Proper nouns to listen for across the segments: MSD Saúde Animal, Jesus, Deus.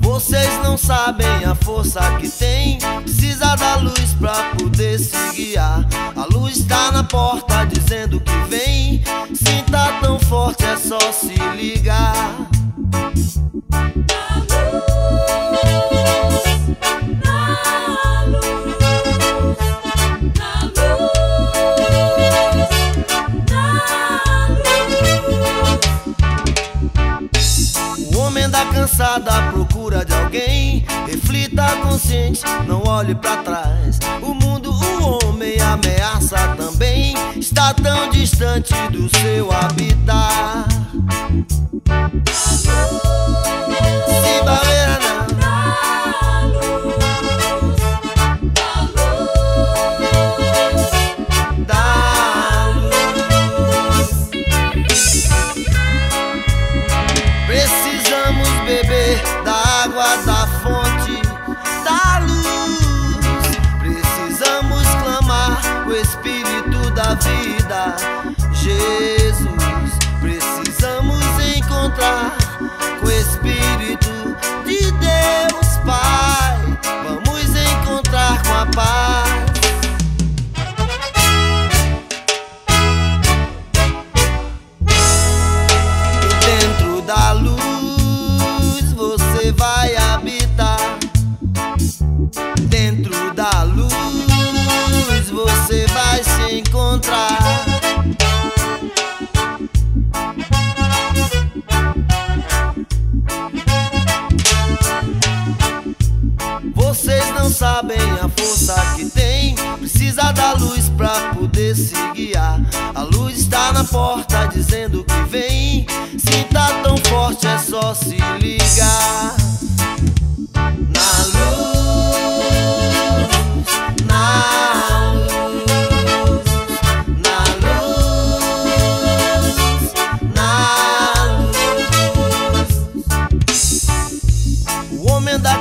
Vocês não sabem a força que tem. Precisa da luz pra poder se guiar. A luz tá na porta dizendo que vem. Se tá tão forte é só se ligar. Cansada à procura de alguém, reflita consciente, não olhe pra trás. O mundo, o homem ameaça também, está tão distante do seu habitat. Da fonte, da luz, precisamos clamar o Espírito da vida, Jesus. Precisamos encontrar com o Espírito de Deus, Pai. Vamos encontrar com a paz. Dentro da luz você vai habitar. Dentro da luz você vai se encontrar. Vocês não sabem a força que tem. Precisa da luz pra poder se guiar. A luz está na porta dizendo que vem. Se tá tão forte é só se ligar.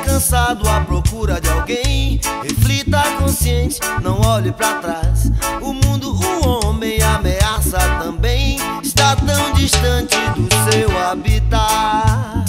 Cansado à procura de alguém, reflita consciente, não olhe pra trás. O mundo, o homem ameaça também, está tão distante do seu habitat.